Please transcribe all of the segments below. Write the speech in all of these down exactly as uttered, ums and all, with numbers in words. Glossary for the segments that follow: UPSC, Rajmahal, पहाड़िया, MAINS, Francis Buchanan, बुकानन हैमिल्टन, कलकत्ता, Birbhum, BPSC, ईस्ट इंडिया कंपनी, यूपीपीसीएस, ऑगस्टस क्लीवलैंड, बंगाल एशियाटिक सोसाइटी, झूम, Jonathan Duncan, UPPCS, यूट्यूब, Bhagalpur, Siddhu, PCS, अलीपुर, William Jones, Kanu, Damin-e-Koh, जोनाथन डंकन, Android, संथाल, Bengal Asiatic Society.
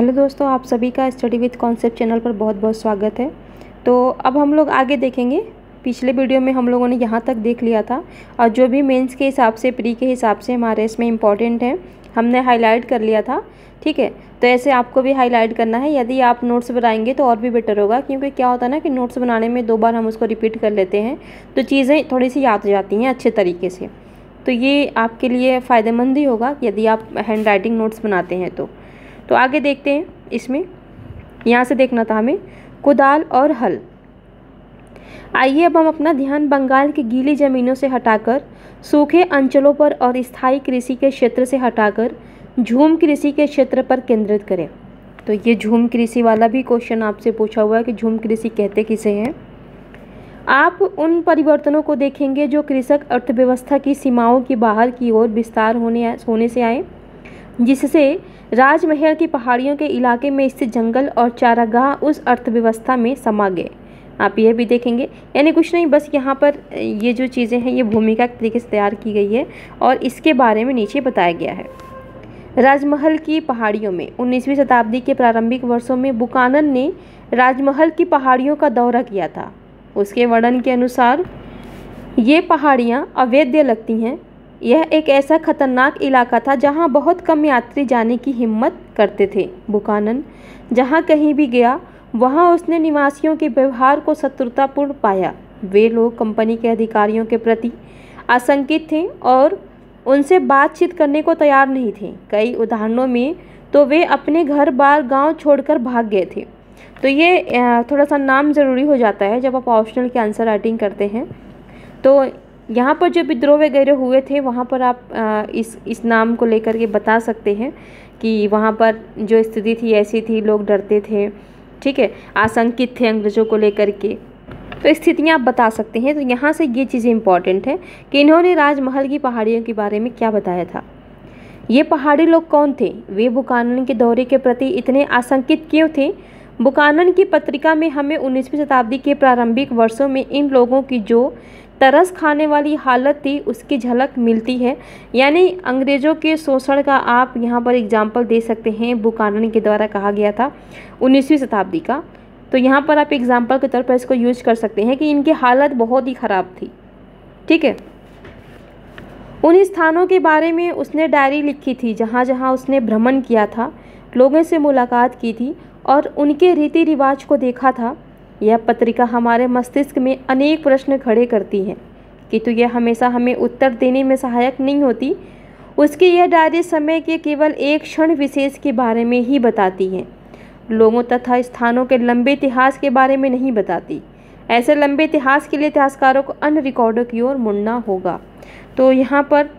Hello दोस्तों, आप सभी का स्टडी विथ कॉन्सेप्ट चैनल पर बहुत बहुत स्वागत है। तो अब हम लोग आगे देखेंगे। पिछले वीडियो में हम लोगों ने यहाँ तक देख लिया था और जो भी मेंस के हिसाब से, प्री के हिसाब से हमारे इसमें इम्पॉर्टेंट है, हमने हाईलाइट कर लिया था। ठीक है, तो ऐसे आपको भी हाईलाइट करना है। यदि आप नोट्स बनाएंगे तो और भी बेटर होगा, क्योंकि क्या होता है ना कि नोट्स बनाने में दो बार हम उसको रिपीट कर लेते हैं तो चीज़ें थोड़ी सी याद हो जाती हैं अच्छे तरीके से। तो ये आपके लिए फ़ायदेमंद ही होगा यदि आप हैंड राइटिंग नोट्स बनाते हैं तो। तो आगे देखते हैं। इसमें यहाँ से देखना था हमें, कुदाल और हल। आइए अब हम अपना ध्यान बंगाल की गीली ज़मीनों से हटाकर सूखे अंचलों पर और स्थायी कृषि के क्षेत्र से हटाकर झूम कृषि के क्षेत्र पर केंद्रित करें। तो ये झूम कृषि वाला भी क्वेश्चन आपसे पूछा हुआ है कि झूम कृषि कहते किसे हैं। आप उन परिवर्तनों को देखेंगे जो कृषक अर्थव्यवस्था की सीमाओं की बाहर की ओर विस्तार होने होने से आए, जिससे राजमहल की पहाड़ियों के इलाके में स्थित जंगल और चारागाह उस अर्थव्यवस्था में समा गए। आप यह भी देखेंगे, यानी कुछ नहीं, बस यहाँ पर ये जो चीज़ें हैं ये भूमिका के तरीके से तैयार की गई है और इसके बारे में नीचे बताया गया है। राजमहल की पहाड़ियों में उन्नीसवीं शताब्दी के प्रारंभिक वर्षों में बुकानन ने राजमहल की पहाड़ियों का दौरा किया था। उसके वर्णन के अनुसार ये पहाड़ियाँ अवैध लगती हैं। यह एक ऐसा खतरनाक इलाका था जहां बहुत कम यात्री जाने की हिम्मत करते थे। बुकानन जहां कहीं भी गया वहां उसने निवासियों के व्यवहार को शत्रुतापूर्ण पाया। वे लोग कंपनी के अधिकारियों के प्रति आशंकित थे और उनसे बातचीत करने को तैयार नहीं थे। कई उदाहरणों में तो वे अपने घर बार गांव छोड़कर भाग गए थे। तो ये थोड़ा सा नाम ज़रूरी हो जाता है जब आप ऑप्शनल की आंसर राइटिंग करते हैं। तो यहाँ पर जो विद्रोह वगैरह हुए थे वहाँ पर आप इस इस नाम को लेकर के बता सकते हैं कि वहाँ पर जो स्थिति थी ऐसी थी, लोग डरते थे, ठीक है, आशंकित थे अंग्रेज़ों को लेकर के। तो स्थितियाँ आप बता सकते हैं। तो यहाँ से ये चीज़ें इम्पॉर्टेंट हैं कि इन्होंने राजमहल की पहाड़ियों के बारे में क्या बताया था। ये पहाड़ी लोग कौन थे, वे बुकानन के दौरे के प्रति इतने आशंकित क्यों थे। बुकानन की पत्रिका में हमें उन्नीसवीं शताब्दी के प्रारंभिक वर्षों में इन लोगों की जो तरस खाने वाली हालत थी उसकी झलक मिलती है। यानी अंग्रेज़ों के शोषण का आप यहाँ पर एग्जाम्पल दे सकते हैं। बुकानन के द्वारा कहा गया था उन्नीसवीं शताब्दी का, तो यहाँ पर आप एग्जाम्पल के तौर पर इसको यूज कर सकते हैं कि इनकी हालत बहुत ही ख़राब थी। ठीक है, उन स्थानों के बारे में उसने डायरी लिखी थी जहाँ जहाँ उसने भ्रमण किया था, लोगों से मुलाकात की थी और उनके रीति रिवाज को देखा था। यह पत्रिका हमारे मस्तिष्क में अनेक प्रश्न खड़े करती है, किंतु यह हमेशा हमें उत्तर देने में सहायक नहीं होती। उसकी यह डायरी समय के केवल एक क्षण विशेष के बारे में ही बताती है, लोगों तथा स्थानों के लंबे इतिहास के बारे में नहीं बताती। ऐसे लंबे इतिहास के लिए इतिहासकारों को अन्य रिकॉर्डों की ओर मुड़ना होगा। तो यहाँ पर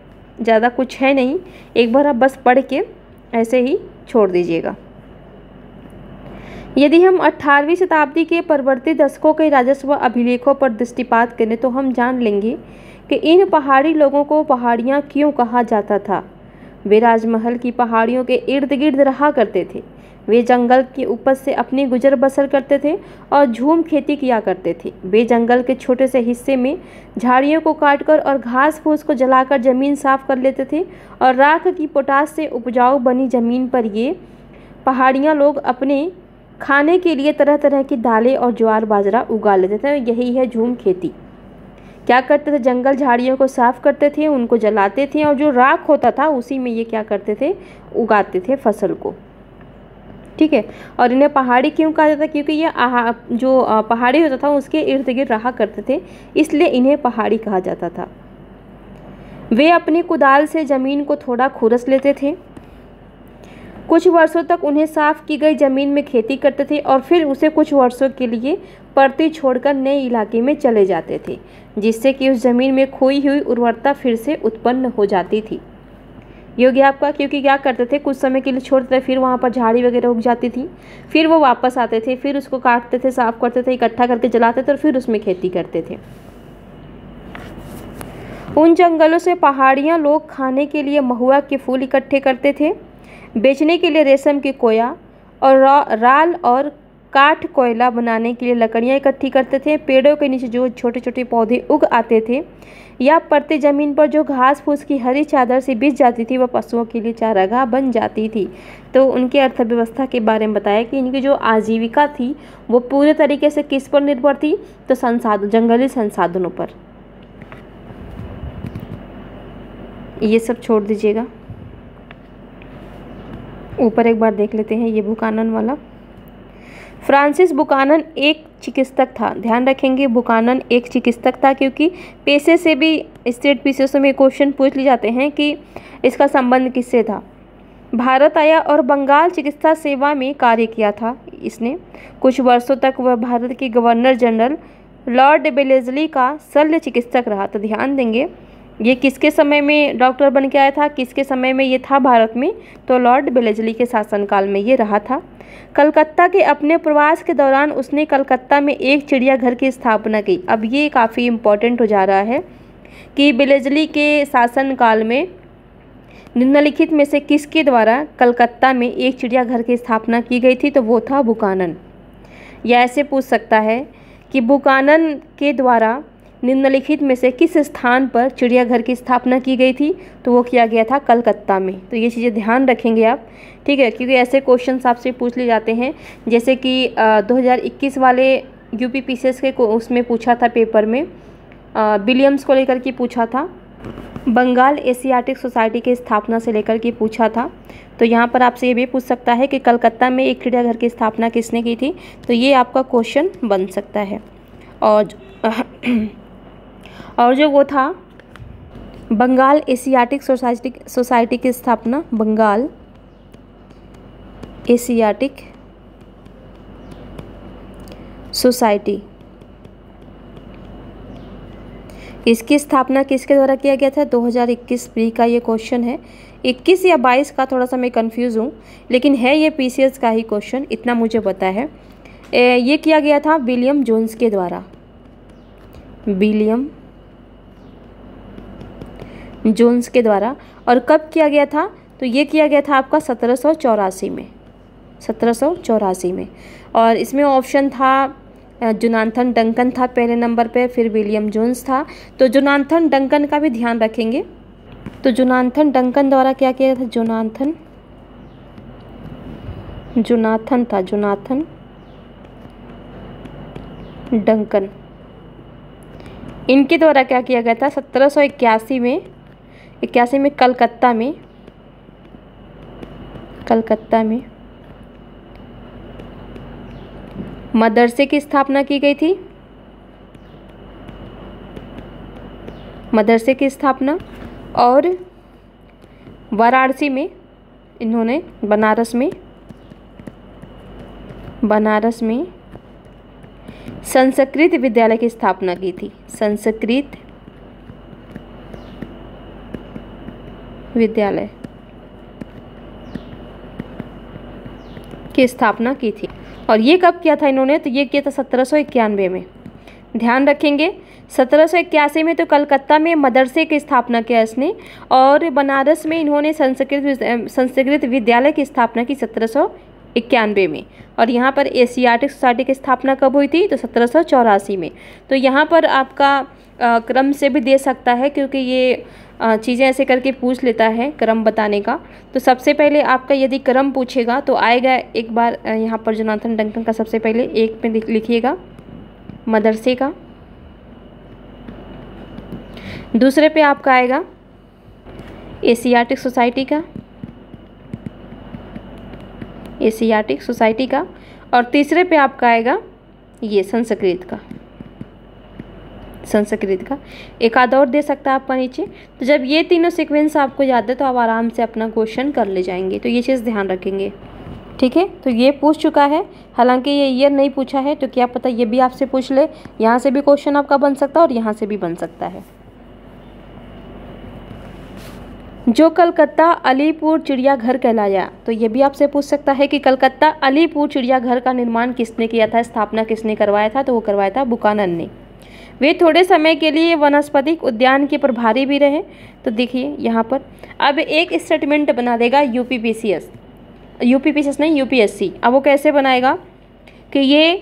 ज़्यादा कुछ है नहीं, एक बार आप बस पढ़ के ऐसे ही छोड़ दीजिएगा। यदि हम अठारहवीं शताब्दी के परवर्ती दशकों के राजस्व अभिलेखों पर दृष्टिपात करें तो हम जान लेंगे कि इन पहाड़ी लोगों को पहाड़ियाँ क्यों कहा जाता था। वे राजमहल की पहाड़ियों के इर्द गिर्द रहा करते थे। वे जंगल की उपज से अपनी गुजर बसर करते थे और झूम खेती किया करते थे। वे जंगल के छोटे से हिस्से में झाड़ियों को काटकर और घास फूस को जलाकर ज़मीन साफ कर लेते थे और राख की पोटास से उपजाऊ बनी ज़मीन पर ये पहाड़ियाँ लोग अपने खाने के लिए तरह तरह की दालें और ज्वार बाजरा उगा लेते थे। यही है झूम खेती। क्या करते थे, जंगल झाड़ियों को साफ करते थे, उनको जलाते थे और जो राख होता था उसी में ये क्या करते थे, उगाते थे फसल को। ठीक है, और इन्हें पहाड़ी क्यों कहा जाता, क्योंकि ये जो पहाड़ी होता था उसके इर्द गिर्द रहा करते थे, इसलिए इन्हें पहाड़ी कहा जाता था। वे अपने कुदाल से ज़मीन को थोड़ा खुरस लेते थे। कुछ वर्षों तक उन्हें साफ की गई ज़मीन में खेती करते थे और फिर उसे कुछ वर्षों के लिए परती छोड़कर नए इलाके में चले जाते थे, जिससे कि उस ज़मीन में खोई हुई उर्वरता फिर से उत्पन्न हो जाती थी। योग्य आपका, क्योंकि क्या करते थे, कुछ समय के लिए छोड़ते थे, फिर वहाँ पर झाड़ी वगैरह उग जाती थी, फिर वो वापस आते थे, फिर उसको काटते थे, साफ करते थे, इकट्ठा करके जलाते थे और फिर उसमें खेती करते थे। उन जंगलों से पहाड़ियाँ लोग खाने के लिए महुआ के फूल इकट्ठे करते थे, बेचने के लिए रेशम की कोया और रा, राल और काठ कोयला बनाने के लिए लकड़ियाँ इकट्ठी करते थे। पेड़ों के नीचे जो छोटे छोटे पौधे उग आते थे या पड़ती जमीन पर जो घास फूस की हरी चादर से बिछ जाती थी वह पशुओं के लिए चारागाह बन जाती थी। तो उनके अर्थव्यवस्था के बारे में बताया कि इनकी जो आजीविका थी वो पूरे तरीके से किस पर निर्भर थी, तो संसाधन, जंगली संसाधनों पर। ये सब छोड़ दीजिएगा, ऊपर एक बार देख लेते हैं ये बुकानन वाला। फ्रांसिस बुकानन एक चिकित्सक था, ध्यान रखेंगे बुकानन एक चिकित्सक था, क्योंकि पेशे से भी स्टेट पीसीएस में क्वेश्चन पूछ लिए जाते हैं कि इसका संबंध किससे था। भारत आया और बंगाल चिकित्सा सेवा में कार्य किया था इसने। कुछ वर्षों तक वह भारत के गवर्नर जनरल लॉर्ड वेलेस्ली का शल्य चिकित्सक रहा। तो ध्यान देंगे ये किसके समय में डॉक्टर बन के आया था, किसके समय में ये था भारत में, तो लॉर्ड वेलेस्ली के शासनकाल में ये रहा था। कलकत्ता के अपने प्रवास के दौरान उसने कलकत्ता में एक चिड़ियाघर की स्थापना की। अब ये काफ़ी इम्पोर्टेंट हो जा रहा है कि वेलेस्ली के शासनकाल में निम्नलिखित में से किसके द्वारा कलकत्ता में एक चिड़ियाघर की स्थापना की गई थी, तो वो था बुकानन। या ऐसे पूछ सकता है कि बुकानन के द्वारा निम्नलिखित में से किस स्थान पर चिड़ियाघर की स्थापना की गई थी, तो वो किया गया था कलकत्ता में। तो ये चीज़ें ध्यान रखेंगे आप, ठीक है, क्योंकि ऐसे क्वेश्चन आपसे पूछ लिए जाते हैं जैसे कि दो हज़ार इक्कीस वाले यूपीपीसीएस के को उसमें पूछा था पेपर में, विलियम्स को लेकर के पूछा था, बंगाल एशियाटिक सोसाइटी की स्थापना से लेकर के पूछा था। तो यहाँ पर आपसे ये भी पूछ सकता है कि कलकत्ता में एक चिड़ियाघर की स्थापना किसने की थी, तो ये आपका क्वेश्चन बन सकता है। और और जो वो था बंगाल एशियाटिक सोसाइटी सोसाइटी की स्थापना, बंगाल एशियाटिक सोसाइटी, इसकी स्थापना किसके द्वारा किया गया था, दो हज़ार इक्कीस प्री का ये क्वेश्चन है। इक्कीस या बाईस का थोड़ा सा मैं कंफ्यूज हूँ, लेकिन है ये पीसीएस का ही क्वेश्चन, इतना मुझे पता है। ए, ये किया गया था विलियम जोन्स के द्वारा, विलियम जोन्स के द्वारा। और कब किया गया था, तो ये किया गया था आपका सत्रह सौ चौरासी में, सत्रह सौ चौरासी में। और इसमें ऑप्शन था जोनाथन डंकन था पहले नंबर पे, फिर विलियम जोन्स था। तो जोनाथन डंकन का भी ध्यान रखेंगे। तो जोनाथन डंकन द्वारा क्या किया था, जोनाथन जोनाथन था जोनाथन डंकन, इनके द्वारा क्या किया गया था सत्रह सौ इक्यासी में, इक्यासी में कलकत्ता में, कलकत्ता में मदरसे की स्थापना की गई थी, मदरसे की स्थापना। और वाराणसी में इन्होंने, बनारस में, बनारस में संस्कृत विद्यालय की स्थापना की थी, संस्कृत विद्यालय की स्थापना की थी। और ये कब किया था इन्होंने, तो ये किया था सत्रह सौ इक्यानवे में, ध्यान रखेंगे। सत्रह सौ इक्यासी में तो कलकत्ता में मदरसे की स्थापना किया इसने, और बनारस में इन्होंने संस्कृत संस्कृत विद्यालय की स्थापना की सत्रह सौ इक्यानवे में। और यहाँ पर एशियाटिक सोसाइटी की स्थापना कब हुई थी, तो सत्रह सौ चौरासी में। तो यहाँ पर आपका आ, क्रम से भी दे सकता है, क्योंकि ये चीज़ें ऐसे करके पूछ लेता है क्रम बताने का। तो सबसे पहले आपका यदि क्रम पूछेगा तो आएगा एक बार यहाँ पर जोनाथन डंकन का, सबसे पहले एक पे लिखिएगा मदरसे का, दूसरे पे आपका आएगा एशियाटिक सोसाइटी का, एशियाटिक सोसाइटी का, और तीसरे पे आपका आएगा ये संस्कृत का, संस्कृत का। एक आध और दे सकता है आपका नीचे। तो जब ये तीनों सीक्वेंस आपको याद है तो आप आराम से अपना क्वेश्चन कर ले जाएंगे। तो ये चीज़ ध्यान रखेंगे, ठीक है। तो ये पूछ चुका है, हालांकि ये ईयर नहीं पूछा है, तो क्या पता ये भी आपसे पूछ ले। यहाँ से भी क्वेश्चन आपका बन सकता है और यहाँ से भी बन सकता है। जो कलकत्ता अलीपुर चिड़ियाघर कहलाया, तो ये भी आपसे पूछ सकता है कि कलकत्ता अलीपुर चिड़ियाघर का निर्माण किसने किया था, स्थापना किसने करवाया था, तो वो करवाया था बुकानन ने। वे थोड़े समय के लिए वनस्पतिक उद्यान के प्रभारी भी रहे। तो देखिए यहाँ पर अब एक स्टेटमेंट बना देगा यूपीपीसीएस, यूपीपीसीएस नहीं यूपीएससी। अब वो कैसे बनाएगा, कि ये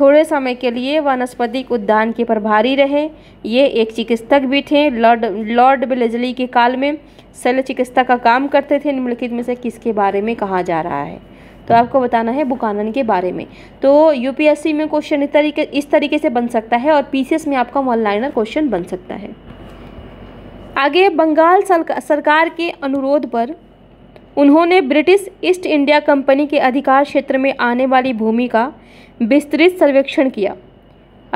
थोड़े समय के लिए वानस्पतिक उद्यान के प्रभारी रहे। ये एक चिकित्सक भी थे। लॉर्ड लॉर्ड वेलेस्ली के काल में शल्य चिकित्सा का काम करते थे। निम्नलिखित में से किसके बारे में कहा जा रहा है? तो आपको बताना है बुकानन के बारे में। तो यूपीएससी में क्वेश्चन इस तरीके इस तरीके से बन सकता है और पीसीएस में आपका वन लाइनर क्वेश्चन बन सकता है। आगे बंगाल सरकार के अनुरोध पर उन्होंने ब्रिटिश ईस्ट इंडिया कंपनी के अधिकार क्षेत्र में आने वाली भूमि का विस्तृत सर्वेक्षण किया।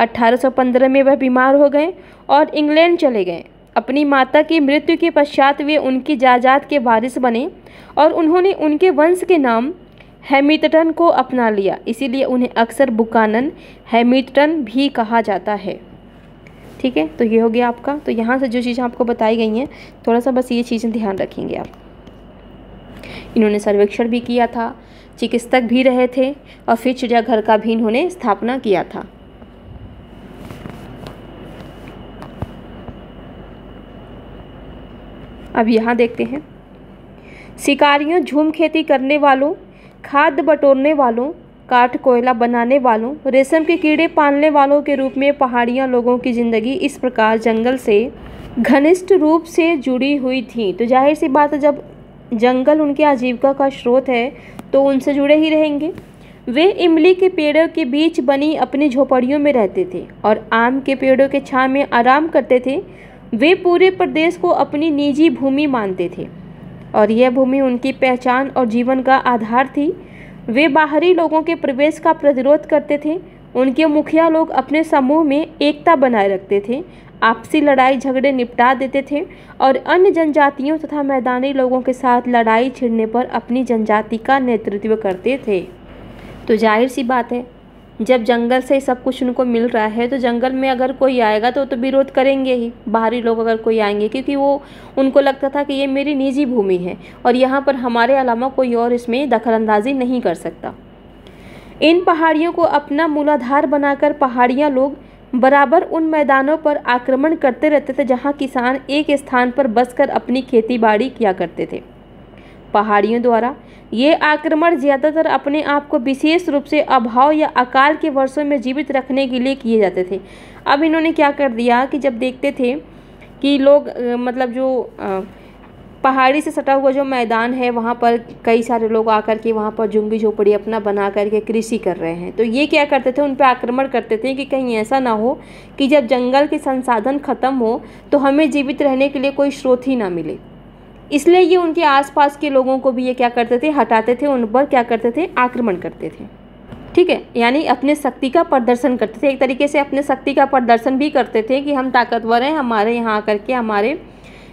अठारह सौ पंद्रह में वह बीमार हो गए और इंग्लैंड चले गए। अपनी माता की मृत्यु के पश्चात वे उनकी जायदाद के वारिस बने और उन्होंने उनके वंश के नाम हैमिल्टन को अपना लिया। इसीलिए उन्हें अक्सर बुकानन हैमिल्टन भी कहा जाता है। ठीक है, तो ये हो गया आपका। तो यहाँ से जो चीज़ें आपको बताई गई हैं थोड़ा सा बस ये चीज़ें ध्यान रखेंगे आप। इन्होंने सर्वेक्षण भी किया था, चिकित्सक भी रहे थे और फिर चिड़ियाघर का भी इन्होंने स्थापना किया था। अब यहाँ देखते हैं, शिकारियों, झूम खेती करने वालों, खाद बटोरने वालों, काठ कोयला बनाने वालों, रेशम के कीड़े पालने वालों के रूप में पहाड़ियाँ लोगों की ज़िंदगी इस प्रकार जंगल से घनिष्ठ रूप से जुड़ी हुई थी। तो जाहिर सी बात है, जब जंगल उनके आजीविका का स्रोत है तो उनसे जुड़े ही रहेंगे। वे इमली के पेड़ों के बीच बनी अपनी झोपड़ियों में रहते थे और आम के पेड़ों के छांव में आराम करते थे। वे पूरे प्रदेश को अपनी निजी भूमि मानते थे और यह भूमि उनकी पहचान और जीवन का आधार थी। वे बाहरी लोगों के प्रवेश का प्रतिरोध करते थे। उनके मुखिया लोग अपने समूह में एकता बनाए रखते थे, आपसी लड़ाई झगड़े निपटा देते थे और अन्य जनजातियों तथा मैदानी लोगों के साथ लड़ाई छिड़ने पर अपनी जनजाति का नेतृत्व करते थे। तो जाहिर सी बात है, जब जंगल से सब कुछ उनको मिल रहा है तो जंगल में अगर कोई आएगा तो तो विरोध करेंगे ही। बाहरी लोग अगर कोई आएंगे, क्योंकि वो उनको लगता था कि ये मेरी निजी भूमि है और यहाँ पर हमारे अलावा कोई और इसमें दखलंदाजी नहीं कर सकता। इन पहाड़ियों को अपना मूलाधार बनाकर पहाड़ियाँ लोग बराबर उन मैदानों पर आक्रमण करते रहते थे जहाँ किसान एक स्थान पर बसकर अपनी खेती बाड़ी किया करते थे। पहाड़ियों द्वारा ये आक्रमण ज़्यादातर अपने आप को विशेष रूप से अभाव या अकाल के वर्षों में जीवित रखने के लिए किए जाते थे। अब इन्होंने क्या कर दिया कि जब देखते थे कि लोग मतलब जो पहाड़ी से सटा हुआ जो मैदान है वहाँ पर कई सारे लोग आकर के वहाँ पर झुग्गी झोपड़ी अपना बना करके कृषि कर रहे हैं, तो ये क्या करते थे, उन पर आक्रमण करते थे कि कहीं ऐसा ना हो कि जब जंगल के संसाधन खत्म हो तो हमें जीवित रहने के लिए कोई स्रोत ही ना मिले। इसलिए ये उनके आसपास के लोगों को भी ये क्या करते थे, हटाते थे, उन पर क्या करते थे, आक्रमण करते थे। ठीक है, यानी अपने शक्ति का प्रदर्शन करते थे। एक तरीके से अपने शक्ति का प्रदर्शन भी करते थे कि हम ताकतवर हैं, हमारे यहाँ आकर के हमारे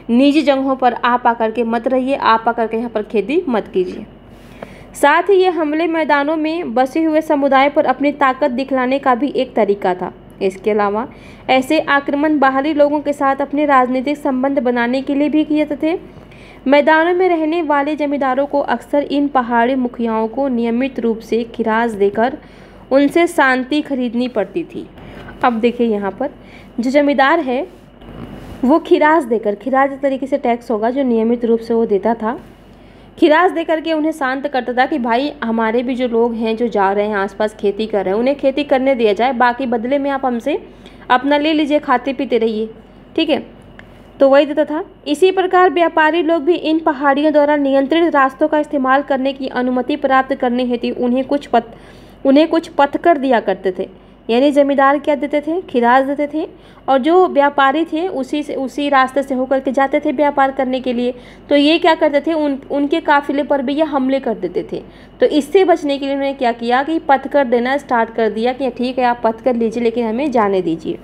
निजी जगहों पर आप आकर के मत रहिए, आप आकर के यहाँ पर खेती मत कीजिए। साथ ही ये हमले मैदानों में बसे हुए समुदाय पर अपनी ताकत दिखलाने का भी एक तरीका था। इसके अलावा ऐसे आक्रमण बाहरी लोगों के साथ अपने राजनीतिक संबंध बनाने के लिए भी किए थे। मैदानों में रहने वाले जमींदारों को अक्सर इन पहाड़ी मुखियाओं को नियमित रूप से खिराज देकर उनसे शांति खरीदनी पड़ती थी। अब देखिए यहाँ पर जो जमींदार है वो खिराज देकर, खिराज एक तरीके से टैक्स होगा जो नियमित रूप से वो देता था, खिराज देकर के उन्हें शांत करता था कि भाई हमारे भी जो लोग हैं जो जा रहे हैं आसपास खेती कर रहे हैं उन्हें खेती करने दिया जाए, बाकी बदले में आप हमसे अपना ले लीजिए, खाते पीते रहिए। ठीक है, तो वही देता था। इसी प्रकार व्यापारी लोग भी इन पहाड़ियों द्वारा नियंत्रित रास्तों का इस्तेमाल करने की अनुमति प्राप्त करने हेतु उन्हें कुछ पथ उन्हें कुछ पथ कर दिया करते थे। यानी जमींदार क्या देते थे, खिराज देते थे, और जो व्यापारी थे उसी से उसी रास्ते से होकर के जाते थे व्यापार करने के लिए। तो ये क्या करते थे, उन उनके काफिले पर भी ये हमले कर देते थे। तो इससे बचने के लिए उन्होंने क्या किया कि पथ कर देना स्टार्ट कर दिया कि ठीक है आप पथ कर लीजिए लेकिन हमें जाने दीजिए।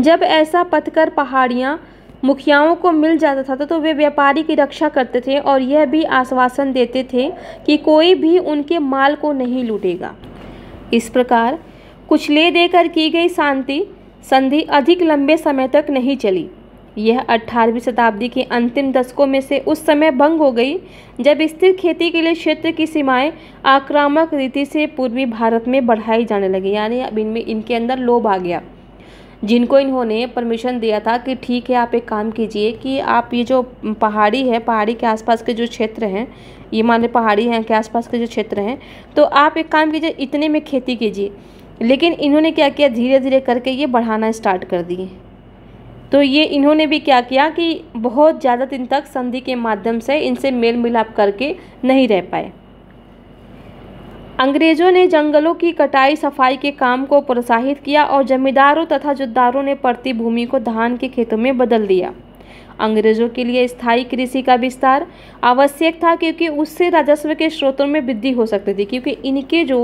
जब ऐसा पथकर पहाड़ियाँ मुखियाओं को मिल जाता था तो, तो वे व्यापारी की रक्षा करते थे और यह भी आश्वासन देते थे कि कोई भी उनके माल को नहीं लूटेगा। इस प्रकार कुछ ले देकर की गई शांति संधि अधिक लंबे समय तक नहीं चली। यह अठारहवीं शताब्दी के अंतिम दशकों में से उस समय भंग हो गई जब स्थिर खेती के लिए क्षेत्र की सीमाएं आक्रामक रीति से पूर्वी भारत में बढ़ाई जाने लगी। यानी अब इनमें इनके अंदर लोभ आ गया। जिनको इन्होंने परमिशन दिया था कि ठीक है आप एक काम कीजिए कि आप ये जो पहाड़ी है, पहाड़ी के आसपास के जो क्षेत्र हैं, ये मान लें पहाड़ी हैं के आसपास के जो क्षेत्र हैं, तो आप एक काम कीजिए इतने में खेती कीजिए। लेकिन इन्होंने क्या किया, धीरे धीरे करके ये बढ़ाना स्टार्ट कर दिए। तो ये इन्होंने भी क्या किया कि बहुत ज़्यादा दिन तक संधि के माध्यम से इनसे मेल मिलाप करके नहीं रह पाए। अंग्रेज़ों ने जंगलों की कटाई सफाई के काम को प्रोत्साहित किया और जमींदारों तथा जुद्दारों ने पड़ती भूमि को धान के खेतों में बदल दिया। अंग्रेज़ों के लिए स्थायी कृषि का विस्तार आवश्यक था क्योंकि उससे राजस्व के स्रोतों में वृद्धि हो सकती थी, क्योंकि इनके जो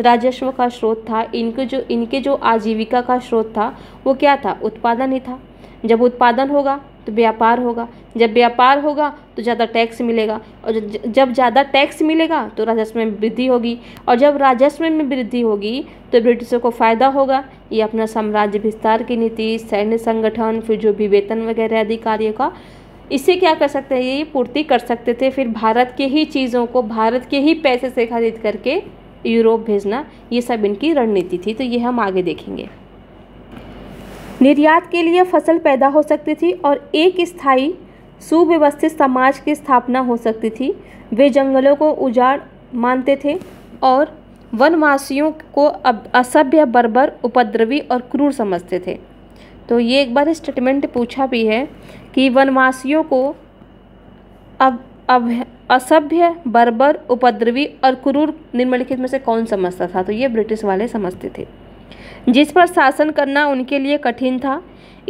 राजस्व का स्रोत था, इनके जो इनके जो आजीविका का स्रोत था वो क्या था, उत्पादन ही था। जब उत्पादन होगा तो व्यापार होगा, जब व्यापार होगा तो ज़्यादा टैक्स मिलेगा, और जब ज़्यादा टैक्स मिलेगा तो राजस्व में वृद्धि होगी, और जब राजस्व में वृद्धि होगी तो ब्रिटिशों को फ़ायदा होगा। ये अपना साम्राज्य विस्तार की नीति, सैन्य संगठन, फिर जो भी वेतन वगैरह अधिकारियों का, इससे क्या कर सकते हैं, ये पूर्ति कर सकते थे। फिर भारत के ही चीज़ों को भारत के ही पैसे से खरीद करके यूरोप भेजना, ये सब इनकी रणनीति थी। तो ये हम आगे देखेंगे। निर्यात के लिए फसल पैदा हो सकती थी और एक स्थायी सुव्यवस्थित समाज की स्थापना हो सकती थी। वे जंगलों को उजाड़ मानते थे और वनवासियों को अब असभ्य, बर्बर, उपद्रवी और क्रूर समझते थे। तो ये एक बार स्टेटमेंट पूछा भी है कि वनवासियों को अब अब असभ्य, बर्बर, उपद्रवी और क्रूर निम्नलिखित में से कौन समझता था, तो ये ब्रिटिश वाले समझते थे, जिस पर शासन करना उनके लिए कठिन था।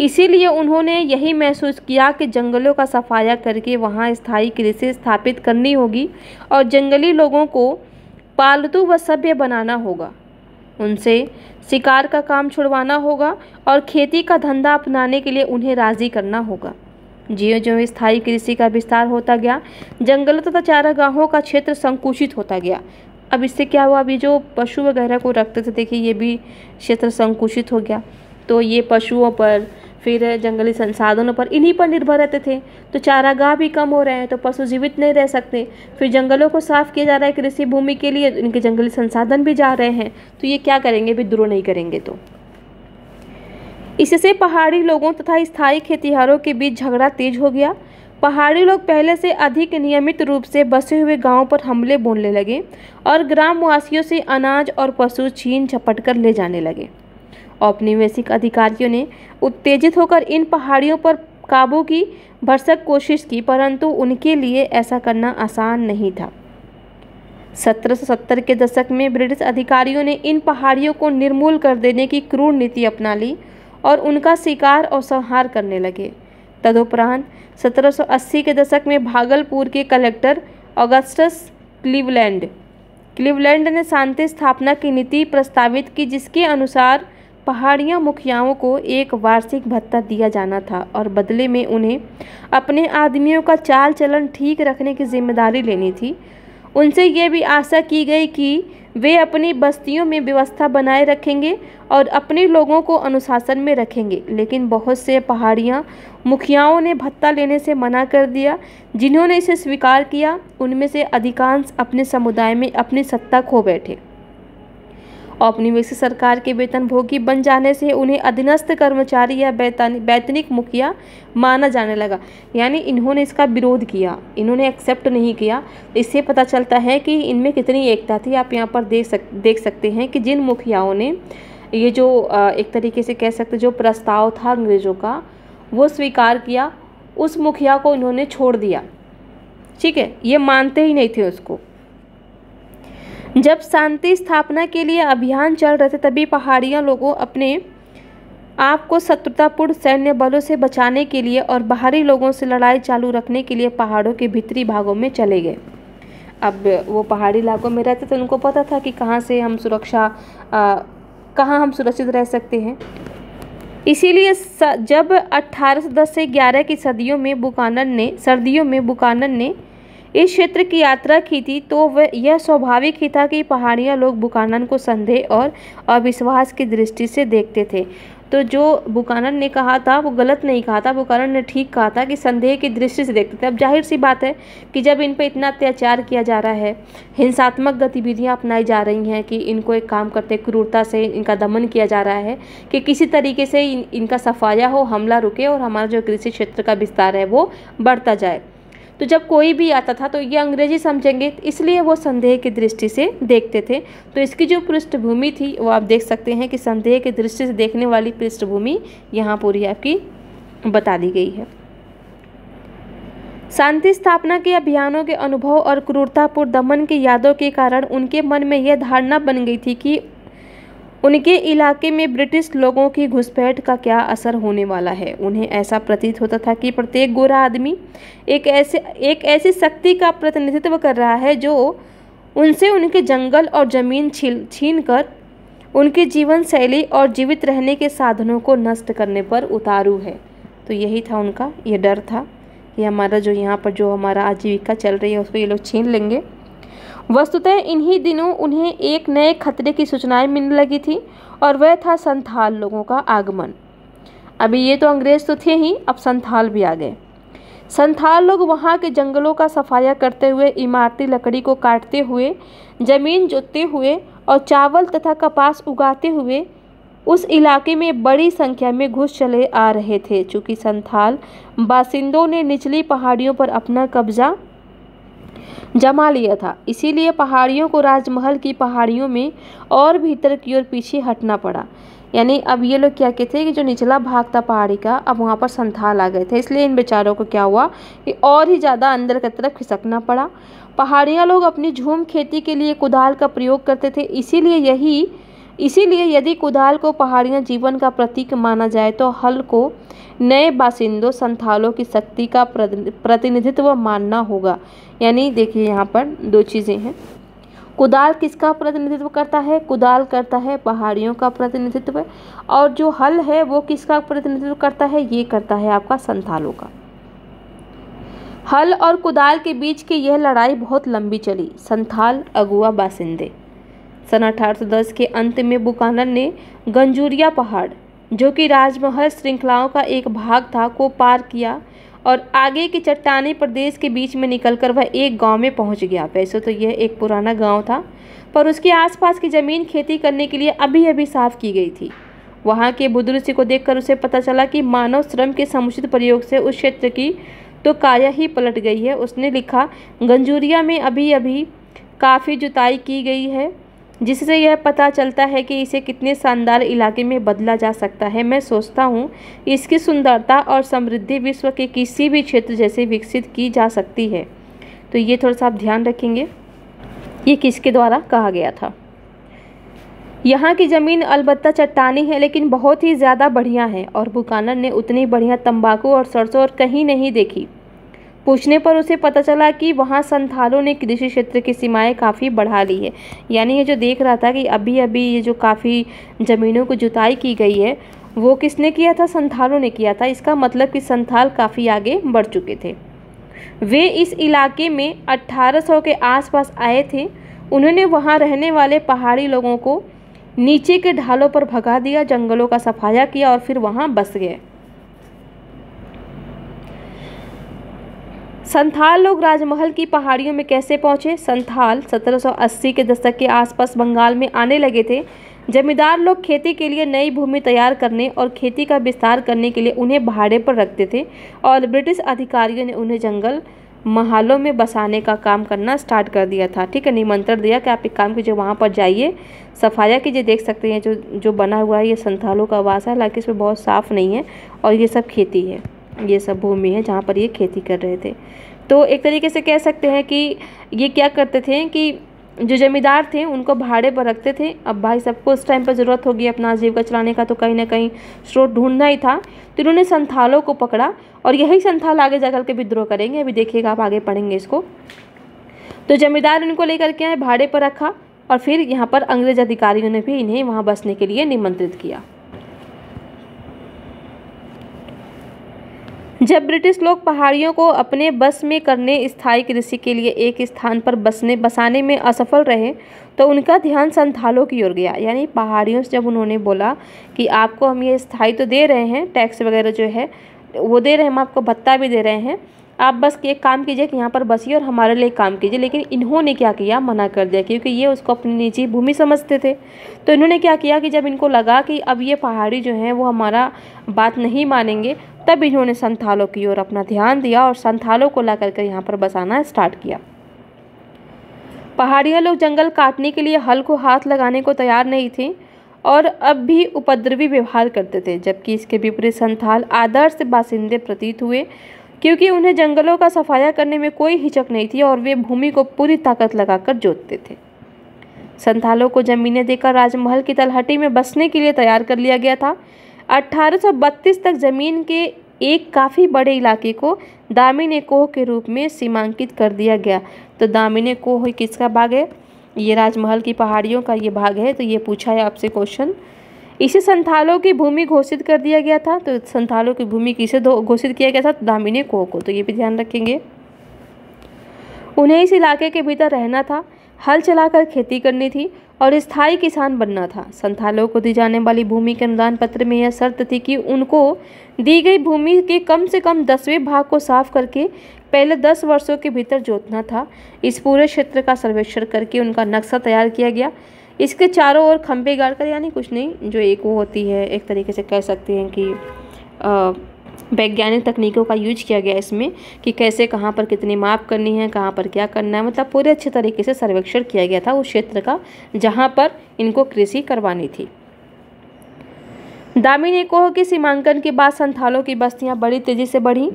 इसीलिए उन्होंने यही महसूस किया कि जंगलों का सफाया करके वहाँ स्थायी कृषि स्थापित करनी होगी और जंगली लोगों को पालतू व सभ्य बनाना होगा, उनसे शिकार का काम छुड़वाना होगा और खेती का धंधा अपनाने के लिए उन्हें राज़ी करना होगा। ज्यों ज्यों स्थायी कृषि का विस्तार होता गया, जंगलों तथा चारागाहों का क्षेत्र संकुचित होता गया। अब इससे क्या हुआ, अभी जो पशु वगैरह को रखते थे, देखिए ये भी क्षेत्र संकुचित हो गया। तो ये पशुओं पर, फिर जंगली संसाधनों पर, इन्हीं पर निर्भर रहते थे। तो चारागाह भी कम हो रहे हैं, तो पशु जीवित नहीं रह सकते। फिर जंगलों को साफ किया जा रहा है कृषि भूमि के लिए, इनके जंगली संसाधन भी जा रहे हैं, तो ये क्या करेंगे, विद्रोह नहीं करेंगे। तो इससे पहाड़ी लोगों तथा स्थायी खेतिहरों के बीच झगड़ा तेज हो गया। पहाड़ी लोग पहले से अधिक नियमित रूप से बसे हुए गांवों पर हमले बोलने लगे और ग्रामवासियों से अनाज और पशु छीन झपट कर ले जाने लगे। औपनिवेशिक अधिकारियों ने उत्तेजित होकर इन पहाड़ियों पर काबू की भरसक कोशिश की, परंतु उनके लिए ऐसा करना आसान नहीं था। सत्रह सौ सत्तर के दशक में ब्रिटिश अधिकारियों ने इन पहाड़ियों को निर्मूल कर देने की क्रूर नीति अपना ली और उनका शिकार और संहार करने लगे। तदुपरांत सत्रह सौ अस्सी के दशक में भागलपुर के कलेक्टर ऑगस्टस क्लीवलैंड क्लीवलैंड ने शांति स्थापना की नीति प्रस्तावित की, जिसके अनुसार पहाड़िया मुखियाओं को एक वार्षिक भत्ता दिया जाना था और बदले में उन्हें अपने आदमियों का चाल चलन ठीक रखने की जिम्मेदारी लेनी थी। उनसे ये भी आशा की गई कि वे अपनी बस्तियों में व्यवस्था बनाए रखेंगे और अपने लोगों को अनुशासन में रखेंगे। लेकिन बहुत से पहाड़ियाँ मुखियाओं ने भत्ता लेने से मना कर दिया। जिन्होंने इसे स्वीकार किया उनमें से अधिकांश अपने समुदाय में अपनी सत्ता खो बैठे। औपनिवेशिक सरकार के वेतनभोगी बन जाने से उन्हें अधीनस्थ कर्मचारी या वैतनिक मुखिया माना जाने लगा, यानी इन्होंने इसका विरोध किया, इन्होंने एक्सेप्ट नहीं किया। इससे पता चलता है कि इनमें कितनी एकता थी। आप यहाँ पर देख सक देख सकते हैं कि जिन मुखियाओं ने ये जो एक तरीके से कह सकते जो प्रस्ताव था अंग्रेज़ों का वो स्वीकार किया, उस मुखिया को इन्होंने छोड़ दिया। ठीक है, ये मानते ही नहीं थे उसको। जब शांति स्थापना के लिए अभियान चल रहे थे तभी पहाड़िया लोगों अपने आप को शत्रुतापूर्ण सैन्य बलों से बचाने के लिए और बाहरी लोगों से लड़ाई चालू रखने के लिए पहाड़ों के भीतरी भागों में चले गए। अब वो पहाड़ी इलाकों में रहते थे, उनको पता था कि कहाँ से हम सुरक्षा कहाँ हम सुरक्षित रह सकते हैं। इसीलिए जब अट्ठारह सौ दस से ग्यारह की सदियों में बुकानन ने सर्दियों में बुकानन ने इस क्षेत्र की यात्रा की थी, तो वह यह स्वाभाविक ही था कि पहाड़िया लोग बुकानन को संदेह और अविश्वास की दृष्टि से देखते थे। तो जो बुकानन ने कहा था वो गलत नहीं कहा था, बुकानन ने ठीक कहा था कि संदेह की दृष्टि से देखते थे। अब जाहिर सी बात है कि जब इन पर इतना अत्याचार किया जा रहा है, हिंसात्मक गतिविधियां अपनाई जा रही हैं कि इनको एक काम करते क्रूरता से इनका दमन किया जा रहा है कि किसी तरीके से इन, इनका सफाया हो, हमला रुके और हमारा जो कृषि क्षेत्र का विस्तार है वो बढ़ता जाए। तो जब कोई भी आता था तो ये अंग्रेजी समझेंगे, इसलिए वो संदेह की दृष्टि से देखते थे। तो इसकी जो पृष्ठभूमि थी वो आप देख सकते हैं कि संदेह की दृष्टि से देखने वाली पृष्ठभूमि यहाँ पूरी आपकी बता दी गई है। शांति स्थापना के अभियानों के अनुभव और क्रूरतापूर्ण दमन की यादों के कारण उनके मन में यह धारणा बन गई थी कि उनके इलाके में ब्रिटिश लोगों की घुसपैठ का क्या असर होने वाला है। उन्हें ऐसा प्रतीत होता था कि प्रत्येक गोरा आदमी एक ऐसे एक ऐसी शक्ति का प्रतिनिधित्व कर रहा है जो उनसे उनके जंगल और ज़मीन छीन छीन कर उनके जीवन शैली और जीवित रहने के साधनों को नष्ट करने पर उतारू है। तो यही था उनका ये डर था कि हमारा जो यहाँ पर जो हमारा आजीविका चल रही है उसको ये लोग छीन लेंगे। वस्तुतः इन्हीं दिनों उन्हें एक नए खतरे की सूचनाएं मिलने लगी थी और वह था संथाल लोगों का आगमन। अभी ये तो अंग्रेज़ तो थे ही, अब संथाल भी आ गए। संथाल लोग वहाँ के जंगलों का सफाया करते हुए, इमारती लकड़ी को काटते हुए, ज़मीन जोतते हुए और चावल तथा कपास उगाते हुए उस इलाके में बड़ी संख्या में घुस चले आ रहे थे। चूँकि संथाल बासिंदों ने निचली पहाड़ियों पर अपना कब्जा जमा लिया था, इसीलिए पहाड़ियों को राजमहल की पहाड़ियों में और भीतर की ओर पीछे हटना पड़ा। यानी अब ये लोग क्या कहते हैं कि जो निचला भाग था पहाड़ी का, अब वहाँ पर संथाल आ गए थे, इसलिए इन बेचारों को क्या हुआ कि और ही ज़्यादा अंदर की तरफ खिसकना पड़ा। पहाड़ियाँ लोग अपनी झूम खेती के लिए कुदाल का प्रयोग करते थे, इसीलिए यही इसीलिए यदि कुदाल को पहाड़ियाँ जीवन का प्रतीक माना जाए तो हल को नए बासिंदों संथालों की शक्ति का प्रतिनिधित्व मानना होगा। यानी देखिए यहाँ पर दो चीज़ें हैं, कुदाल किसका प्रतिनिधित्व करता है, कुदाल करता है पहाड़ियों का प्रतिनिधित्व, और जो हल है वो किसका प्रतिनिधित्व करता है, ये करता है आपका संथालों का। हल और कुदाल के बीच की यह लड़ाई बहुत लंबी चली। संथाल अगुआ बासिंदे। सन अठारह सौ दस के अंत में बुकानन ने गंजूरिया पहाड़, जो कि राजमहल श्रृंखलाओं का एक भाग था, को पार किया और आगे के चट्टानी प्रदेश के बीच में निकलकर वह एक गांव में पहुंच गया। वैसे तो यह एक पुराना गांव था, पर उसके आसपास की ज़मीन खेती करने के लिए अभी अभी साफ़ की गई थी। वहां के बुदरुसी को देखकर उसे पता चला कि मानव श्रम के समुचित प्रयोग से उस क्षेत्र की तो काया ही पलट गई है। उसने लिखा, गंजूरिया में अभी अभी काफ़ी जुताई की गई है, जिससे यह पता चलता है कि इसे कितने शानदार इलाके में बदला जा सकता है। मैं सोचता हूँ इसकी सुंदरता और समृद्धि विश्व के किसी भी क्षेत्र जैसे विकसित की जा सकती है। तो ये थोड़ा सा आप ध्यान रखेंगे, ये किसके द्वारा कहा गया था। यहाँ की ज़मीन अलबत्ता चट्टानी है लेकिन बहुत ही ज़्यादा बढ़िया है, और बुकानन ने उतनी बढ़िया तंबाकू और सरसों और कहीं नहीं देखी। पूछने पर उसे पता चला कि वहाँ संथालों ने कृषि क्षेत्र की सीमाएं काफ़ी बढ़ा ली है। यानी ये जो देख रहा था कि अभी अभी ये जो काफ़ी ज़मीनों को जुताई की गई है, वो किसने किया था, संथालों ने किया था। इसका मतलब कि संथाल काफ़ी आगे बढ़ चुके थे। वे इस इलाके में अट्ठारह सौ के आसपास आए थे। उन्होंने वहाँ रहने वाले पहाड़ी लोगों को नीचे के ढालों पर भगा दिया, जंगलों का सफाया किया और फिर वहाँ बस गए। संथाल लोग राजमहल की पहाड़ियों में कैसे पहुँचे। संथाल सत्रह सौ अस्सी के दशक के आसपास बंगाल में आने लगे थे। जमींदार लोग खेती के लिए नई भूमि तैयार करने और खेती का विस्तार करने के लिए उन्हें भाड़े पर रखते थे, और ब्रिटिश अधिकारियों ने उन्हें जंगल महलों में बसाने का काम करना स्टार्ट कर दिया था। ठीक है, निमंत्रण दिया कि आप एक काम कीजिए, वहाँ पर जाइए, सफाया कीजिए। देख सकते हैं जो जो बना हुआ है ये संथालों का आवास है, हालांकि इसमें बहुत साफ़ नहीं है, और ये सब खेती है, ये सब भूमि है जहाँ पर ये खेती कर रहे थे। तो एक तरीके से कह सकते हैं कि ये क्या करते थे कि जो ज़मींदार थे उनको भाड़े पर रखते थे। अब भाई सबको उस टाइम पर ज़रूरत होगी अपना आजीविका चलाने का, तो कहीं ना कहीं स्रोत ढूंढना ही था। तो इन्होंने संथालों को पकड़ा और यही संथाल आगे जाकर के विद्रोह करेंगे। अभी देखिएगा, आप आगे पढ़ेंगे इसको। तो ज़मींदार इनको लेकर के आए, भाड़े पर रखा, और फिर यहाँ पर अंग्रेज अधिकारियों ने भी इन्हें वहाँ बसने के लिए निमंत्रित किया। जब ब्रिटिश लोग पहाड़ियों को अपने बस में करने स्थायी कृषि के लिए एक स्थान पर बसने बसाने में असफल रहे तो उनका ध्यान संथालों की ओर गया। यानी पहाड़ियों से जब उन्होंने बोला कि आपको हम ये स्थायी तो दे रहे हैं, टैक्स वगैरह जो है वो दे रहे हैं, हम आपको भत्ता भी दे रहे हैं, आप बस एक काम कीजिए कि यहाँ पर बसिए और हमारे लिए काम कीजिए। लेकिन इन्होंने क्या किया, मना कर दिया, क्योंकि ये उसको अपनी निजी भूमि समझते थे। तो इन्होंने क्या किया कि जब इनको लगा कि अब ये पहाड़ी जो हैं वो हमारा बात नहीं मानेंगे, तब इन्होंने संथालों की ओर अपना ध्यान दिया और संथालों को ला करके यहाँ पर बसाना स्टार्ट किया। पहाड़िया लोग जंगल काटने के लिए हल को हाथ लगाने को तैयार नहीं थे और अब भी उपद्रवी व्यवहार करते थे, जबकि इसके विपरीत संथाल आदर्श बासिंदे प्रतीत हुए, क्योंकि उन्हें जंगलों का सफाया करने में कोई हिचक नहीं थी और वे भूमि को पूरी ताकत लगाकर जोतते थे। संथालों को ज़मीनें देकर राजमहल की तलहटी में बसने के लिए तैयार कर लिया गया था। अठारह सौ बत्तीस तक ज़मीन के एक काफ़ी बड़े इलाके को दामिन-ए-कोह के रूप में सीमांकित कर दिया गया। तो दामिन-ए-कोह किसका भाग है? ये राजमहल की पहाड़ियों का ये भाग है। तो ये पूछा है आपसे क्वेश्चन। इसे संथालों की भूमि घोषित कर दिया गया था। तो संथालों की भूमि किसे घोषित किया गया था? दामिन-ए-कोह को। तो ये भी ध्यान रखेंगे, उन्हें इस इलाके के भीतर रहना था, हल चलाकर खेती करनी थी और स्थायी किसान बनना था। संथालों को दी जाने वाली भूमि के अनुदान पत्र में यह शर्त थी कि उनको दी गई भूमि के कम से कम दसवें भाग को साफ करके पहले दस वर्षों के भीतर जोतना था। इस पूरे क्षेत्र का सर्वेक्षण करके उनका नक्शा तैयार किया गया। इसके चारों ओर खंभे गाड़कर, यानी कुछ नहीं, जो एक वो होती है, एक तरीके से कह सकते हैं कि आ, वैज्ञानिक तकनीकों का यूज किया गया इसमें कि कैसे कहाँ पर कितनी माप करनी है, कहाँ पर क्या करना है, मतलब पूरे अच्छे तरीके से सर्वेक्षण किया गया था उस क्षेत्र का जहाँ पर इनको कृषि करवानी थी। दामिन-ए-कोह के सीमांकन के बाद संथालों की बस्तियाँ बड़ी तेज़ी से बढ़ीं।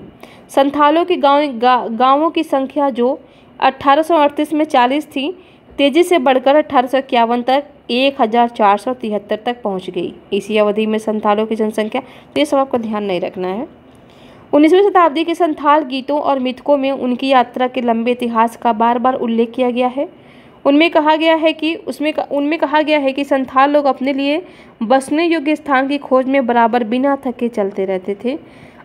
संथालों के गाँव गा, गाँवों की संख्या जो अट्ठारह सौ अड़तीस में चालीस थी, तेज़ी से बढ़कर अट्ठारह सौ इक्यावन तक एक हज़ार चार सौ तिहत्तर तक पहुँच गई। इसी अवधि में संथालों की जनसंख्या, तो ये सब आपको ध्यान नहीं रखना है। उन्नीसवीं शताब्दी के संथाल गीतों और मिथकों में उनकी यात्रा के लंबे इतिहास का बार बार उल्लेख किया गया है। उनमें कहा गया है कि उसमें उनमें कहा गया है कि संथाल लोग अपने लिए बसने योग्य स्थान की खोज में बराबर बिना थके चलते रहते थे।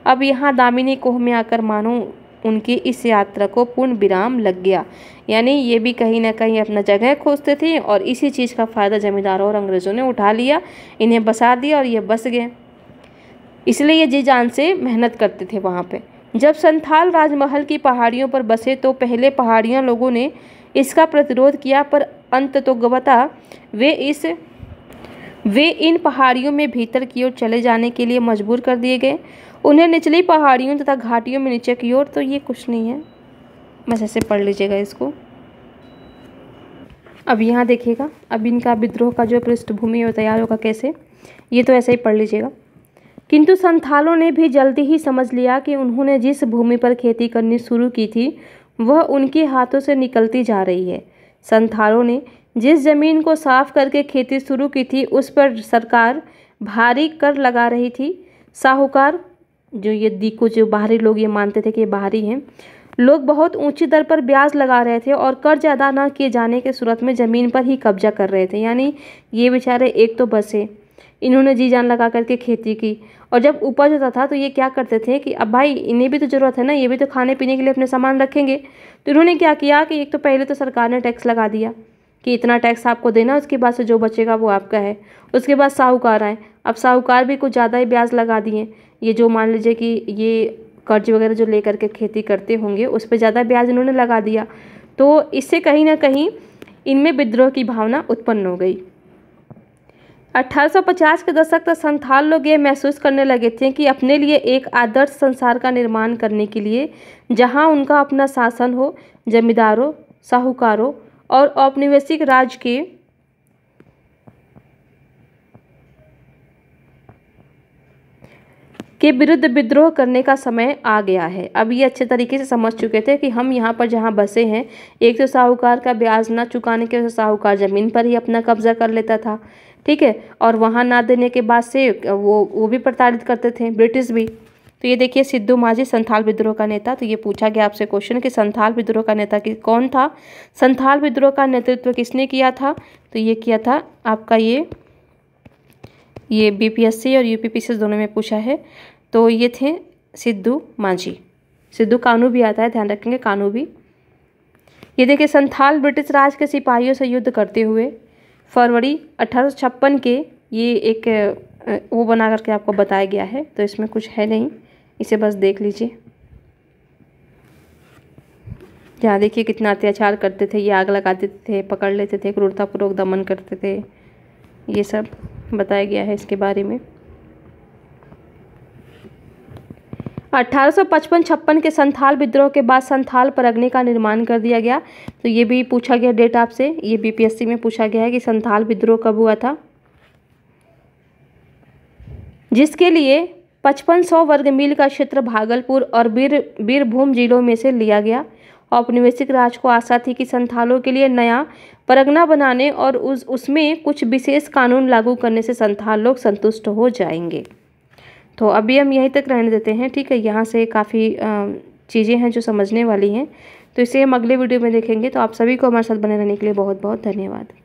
अब यहाँ दामिन-ए-कोह में आकर मानो उनकी इस यात्रा को पूर्ण विराम लग गया। यानी ये भी कहीं ना कहीं अपना जगह खोजते थे और इसी चीज़ का फ़ायदा जमींदारों और अंग्रेज़ों ने उठा लिया, इन्हें बसा दिया और ये बस गए। इसलिए ये जी जान से मेहनत करते थे वहाँ पे। जब संथाल राजमहल की पहाड़ियों पर बसे तो पहले पहाड़ियों लोगों ने इसका प्रतिरोध किया, पर अंततोगवता वे इस वे इन पहाड़ियों में भीतर की ओर चले जाने के लिए मजबूर कर दिए गए। उन्हें निचली पहाड़ियों तथा घाटियों में नीचे की ओर, तो ये कुछ नहीं है, बस ऐसे पढ़ लीजिएगा इसको। अब यहाँ देखिएगा, अब इनका विद्रोह का जो पृष्ठभूमि है वो तैयार होगा कैसे, ये तो ऐसे ही पढ़ लीजिएगा। किंतु संथालों ने भी जल्दी ही समझ लिया कि उन्होंने जिस भूमि पर खेती करनी शुरू की थी वह उनके हाथों से निकलती जा रही है। संथालों ने जिस ज़मीन को साफ करके खेती शुरू की थी उस पर सरकार भारी कर लगा रही थी। साहूकार, जो ये दीकू, जो बाहरी लोग ये मानते थे कि ये बाहरी हैं, लोग बहुत ऊंची दर पर ब्याज लगा रहे थे और कर्ज अदा न किए जाने के सूरत में ज़मीन पर ही कब्जा कर रहे थे। यानी ये बेचारे एक तो बसे, इन्होंने जी जान लगा करके खेती की, और जब उपज होता था तो ये क्या करते थे कि अब भाई इन्हें भी तो ज़रूरत है ना, ये भी तो खाने पीने के लिए अपने सामान रखेंगे। तो इन्होंने क्या किया कि एक तो पहले तो सरकार ने टैक्स लगा दिया कि इतना टैक्स आपको देना, उसके बाद से जो बचेगा वो आपका है। उसके बाद साहूकार आए, अब साहूकार भी कुछ ज़्यादा ही ब्याज लगा दिए। ये जो मान लीजिए कि ये कर्ज वगैरह जो ले करके खेती करते होंगे उस पर ज़्यादा ब्याज इन्होंने लगा दिया। तो इससे कहीं ना कहीं इनमें विद्रोह की भावना उत्पन्न हो गई। अठारह सौ पचास के दशक तक संथाल लोग ये महसूस करने लगे थे कि अपने लिए एक आदर्श संसार का निर्माण करने के लिए जहां उनका अपना शासन हो, जमींदारों, साहूकारों और औपनिवेशिक राज के के विरुद्ध विद्रोह करने का समय आ गया है। अब ये अच्छे तरीके से समझ चुके थे कि हम यहाँ पर जहाँ बसे हैं, एक तो साहूकार का ब्याज ना चुकाने के वजह से साहूकार ज़मीन पर ही अपना कब्जा कर लेता था, ठीक है, और वहाँ ना देने के बाद से वो वो भी प्रताड़ित करते थे, ब्रिटिश भी। तो ये देखिए, सिद्धू माझी संथाल विद्रोह का नेता। तो ये पूछा गया आपसे क्वेश्चन कि संथाल विद्रोह का नेता कि कौन था, संथाल विद्रोह का नेतृत्व किसने किया था। तो ये किया था आपका ये ये बीपीएससी और यूपीपीसीएस दोनों में पूछा है। तो ये थे सिद्धू मांझी, सिद्धू कानू भी आता है, ध्यान रखेंगे कानू भी। ये देखिए संथाल ब्रिटिश राज के सिपाहियों से युद्ध करते हुए फरवरी अठारह सौ छप्पन के ये एक वो बना करके आपको बताया गया है, तो इसमें कुछ है नहीं, इसे बस देख लीजिए। यहाँ देखिए कितना अत्याचार करते थे ये, आग लगा देते थे, पकड़ लेते थे, क्रूरतापूर्वक दमन करते थे, ये सब बताया गया है इसके बारे में। अठारह सौ पचपन छप्पन के संथाल विद्रोह के बाद संथाल परगने का निर्माण कर दिया गया, तो ये भी पूछा गया डेट आपसे, ये बीपीएससी में पूछा गया है कि संथाल विद्रोह कब हुआ था, जिसके लिए पचपन सौ वर्ग मील का क्षेत्र भागलपुर और बीर बीरभूम जिलों में से लिया गया। औपनिवेशिक राज को आशा थी कि संथालों के लिए नया परगना बनाने और उस उसमें कुछ विशेष कानून लागू करने से संथाल लोग संतुष्ट हो जाएंगे। तो अभी हम यहीं तक रहने देते हैं, ठीक है। यहाँ से काफ़ी चीज़ें हैं जो समझने वाली हैं, तो इसे हम अगले वीडियो में देखेंगे। तो आप सभी को हमारे साथ बने रहने के लिए बहुत बहुत धन्यवाद।